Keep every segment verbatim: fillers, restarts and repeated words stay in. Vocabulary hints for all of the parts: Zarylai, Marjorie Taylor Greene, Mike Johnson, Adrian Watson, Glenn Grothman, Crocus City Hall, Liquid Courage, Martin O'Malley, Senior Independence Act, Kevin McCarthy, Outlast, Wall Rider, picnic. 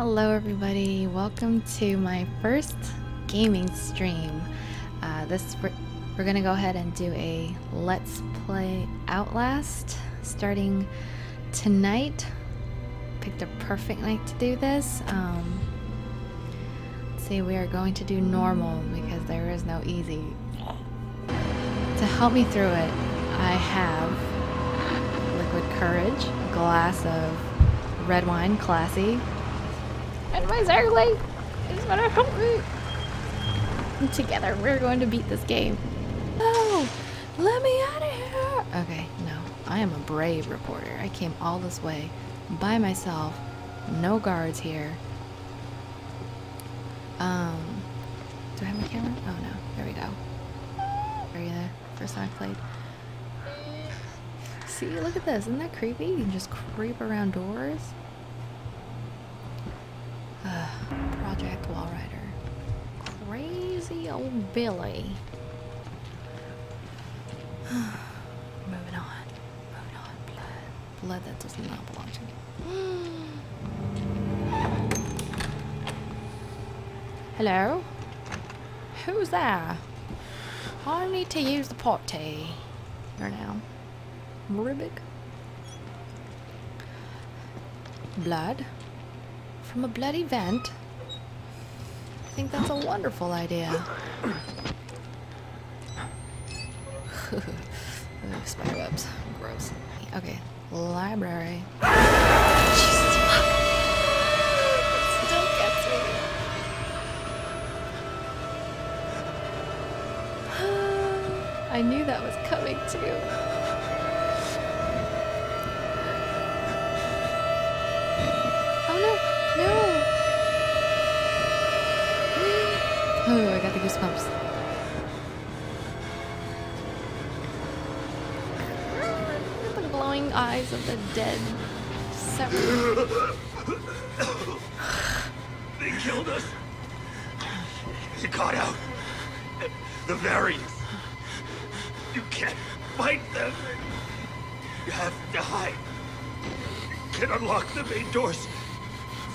Hello everybody, welcome to my first gaming stream. Uh, this we're, we're gonna go ahead and do a Let's Play Outlast starting tonight. Picked a perfect night to do this. Um, let's see, we are going to do normal because there is no easy. To help me through it, I have Liquid Courage, a glass of red wine, classy. And my Zarylai is gonna help me. And together we're going to beat this game. Oh, let me out of here. Okay, no, I am a brave reporter. I came all this way by myself. No guards here. Um, do I have my camera? Oh no, there we go. Are you there? First time I played. See, look at this. Isn't that creepy? You can just creep around doors. Uh, Project Wall Rider. Crazy old Billy. Moving on. Moving on. Blood. Blood that does not belong to me. Hello? Who's there? I need to use the potty. Or now. Ribic. Blood. From a bloody vent. I think that's a wonderful idea. Spiderwebs. Gross. Okay. Library. Jesus fuck. It still gets me. I knew that was coming too. Oh, I got the goosebumps. The glowing eyes of the dead. They killed us. You got out. The variants. You can't fight them. You have to hide. You can unlock the main doors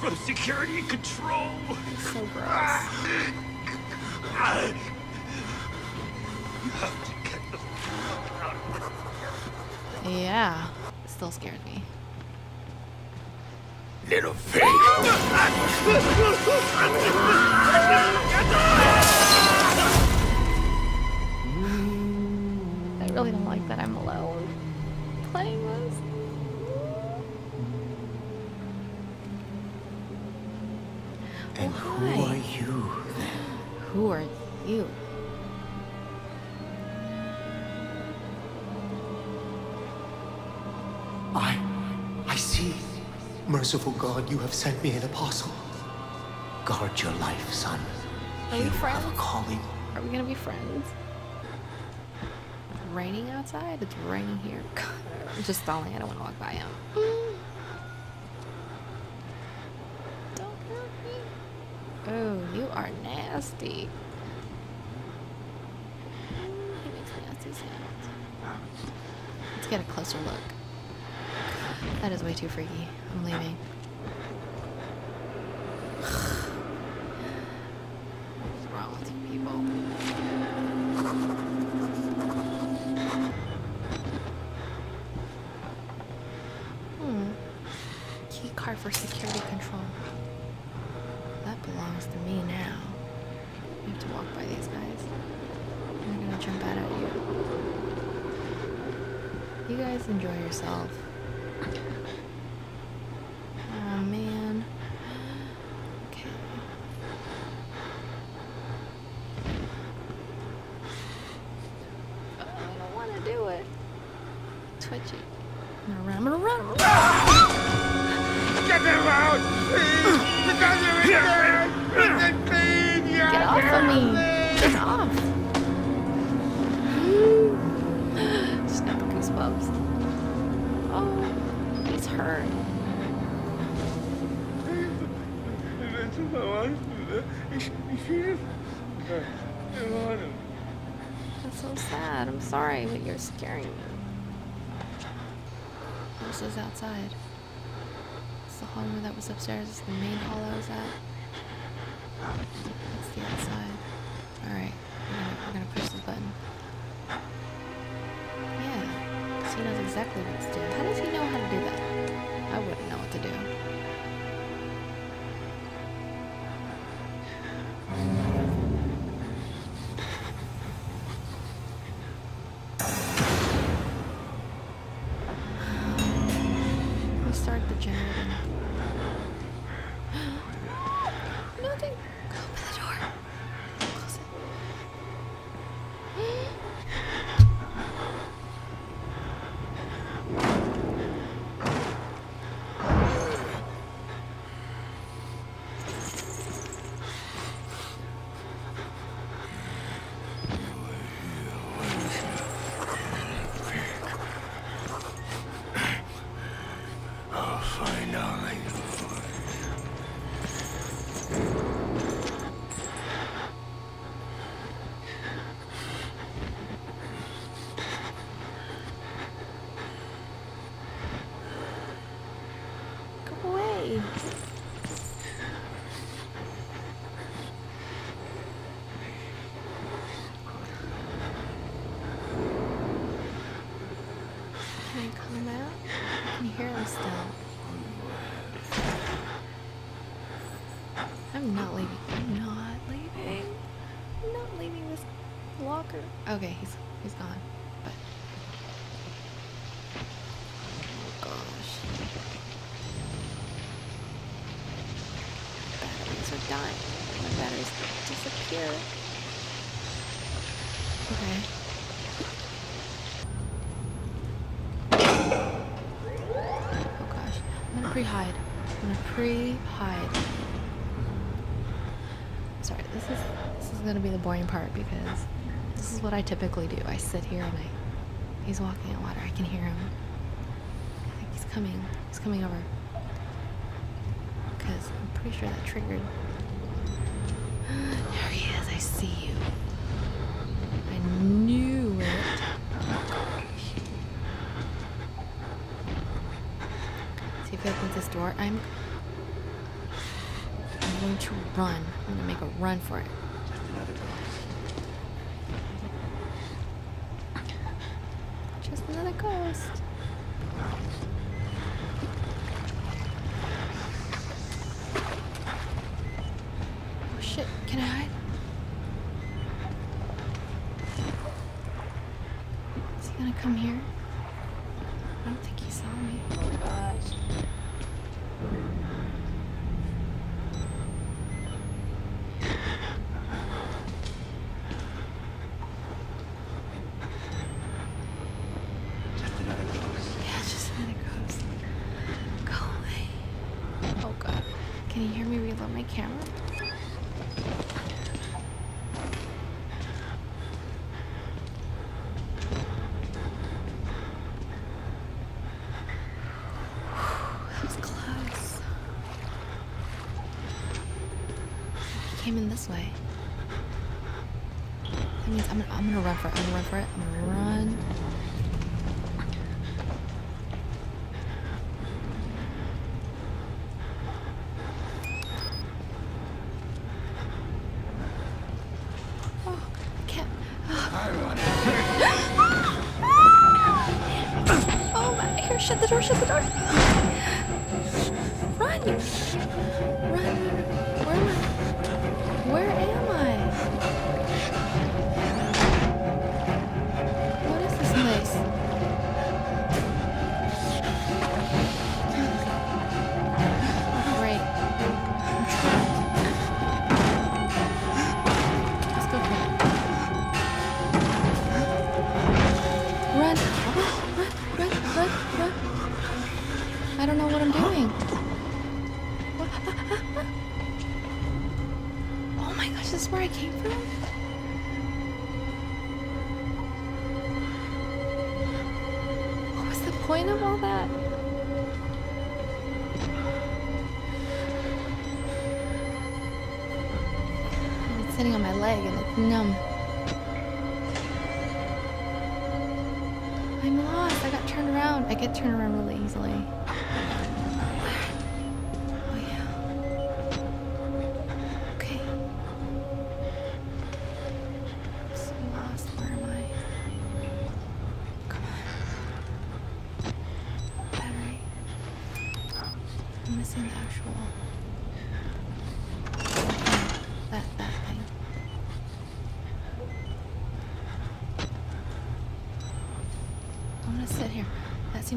from security control. That's so gross. Yeah, it still scared me. Little pig. I really don't like that I'm alone playing this. And oh, who are you then? Who are you? I... I see. Merciful God, you have sent me an apostle. Guard your life, son. Are we friends? Have a calling. Are we gonna be friends? It's raining outside? It's raining here. God, I'm just stalling. I don't want to walk by him. Oh, you are nasty. He makes nasty sounds. Let's get a closer look. That is way too freaky. I'm leaving. What's wrong with you people? Hmm. Key card for security control. Belongs to me now. You have to walk by these guys. They're gonna jump out at you. You guys enjoy yourself. Oh man. Okay. Oh, I don't want to do it. Twitchy. I'm gonna run. I'm gonna run. I'm gonna run. Get them out, please. The guys are in there. Get off of me! Get off! Just got the goosebumps. Oh, he's hurt. That's so sad. I'm sorry, but you're scaring me. This is outside. It's the hallway that was upstairs is the main hall I was at. That's the outside. Alright, we're gonna push this button. Yeah, because he knows exactly what to do. How does he know how to do that? I wouldn't know what to do. Okay, he's he's gone. But oh shit! Batteries are dying. My batteries disappear. Okay. Oh gosh! I'm gonna pre-hide. I'm gonna pre-hide. Sorry, this is this is gonna be the boring part because. This is what I typically do. I sit here and I... He's walking in water. I can hear him. I think he's coming. He's coming over. Because I'm pretty sure that triggered. There he is. I see you. I knew it. See if he opens this door. I'm... I'm going to run. I'm going to make a run for it. Came in this way. That means I'm gonna, I'm gonna run for it. I'm gonna run for it. I'm gonna run. Oh, I can't. Oh, oh my! Here, shut the door! Shut the door! Run! Run! Run! Where am I? What is this place? Great. I'm trapped. Let's go for it. Run. Run, run, run, run. I don't know what I'm doing. Is this where I came from? What was the point of all that? I'm sitting on my leg and it's numb. I'm lost. I got turned around. I get turned around really easily.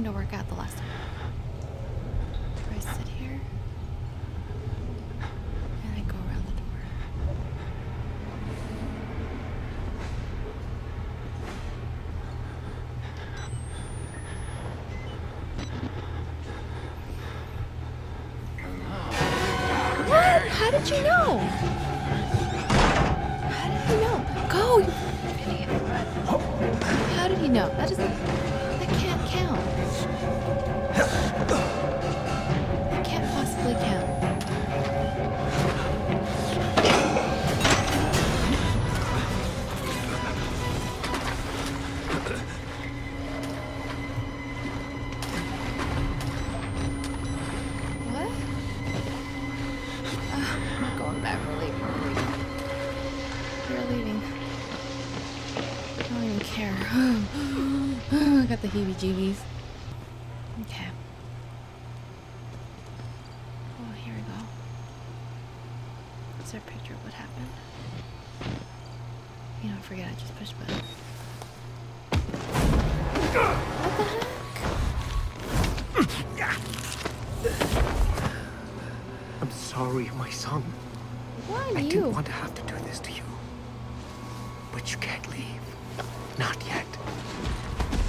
To work out the last time. Or I sit here and I go around the door. What? How did you know? How did you know? Go, you idiot. How did you know? That is count. I can't possibly count. What? Oh, I'm going back. We're leaving. We're leaving. I don't even care. I got the heebie-jeebies. Okay. Oh, here we go. Is there a picture of what happened? You know, I forget, I just pushed the button. What the heck? I'm sorry, my son. Why you? I didn't want to have to do this to you. But you can't leave. Not yet.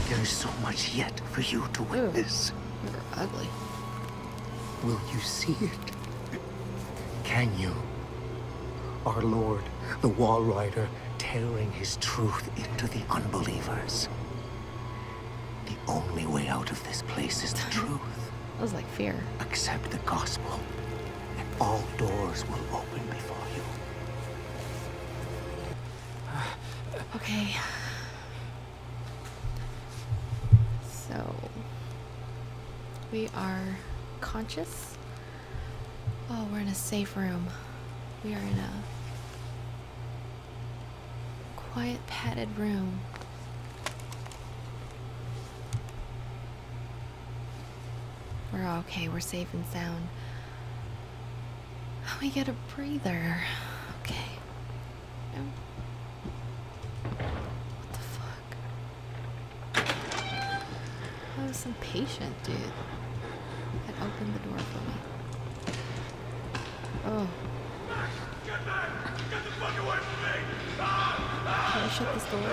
There's so much yet for you to witness. Ooh, you're ugly. Will you see it? Can you? Our Lord, the Wall Rider, tearing his truth into the unbelievers. The only way out of this place is the truth. That was like fear. Accept the gospel, and all doors will open before you. Okay. So, we are conscious. Oh, we're in a safe room. We are in a quiet, padded room. We're okay, we're safe and sound. We get a breather. Okay. No. I was impatient, dude. That opened the door for me. Oh. Get back! Get the fuck away from me! Can I shut this door?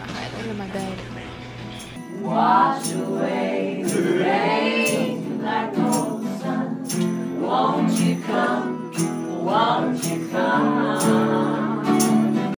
Alright, under my bed. Wash away the rain like cold sun. Won't you come? Won't you come?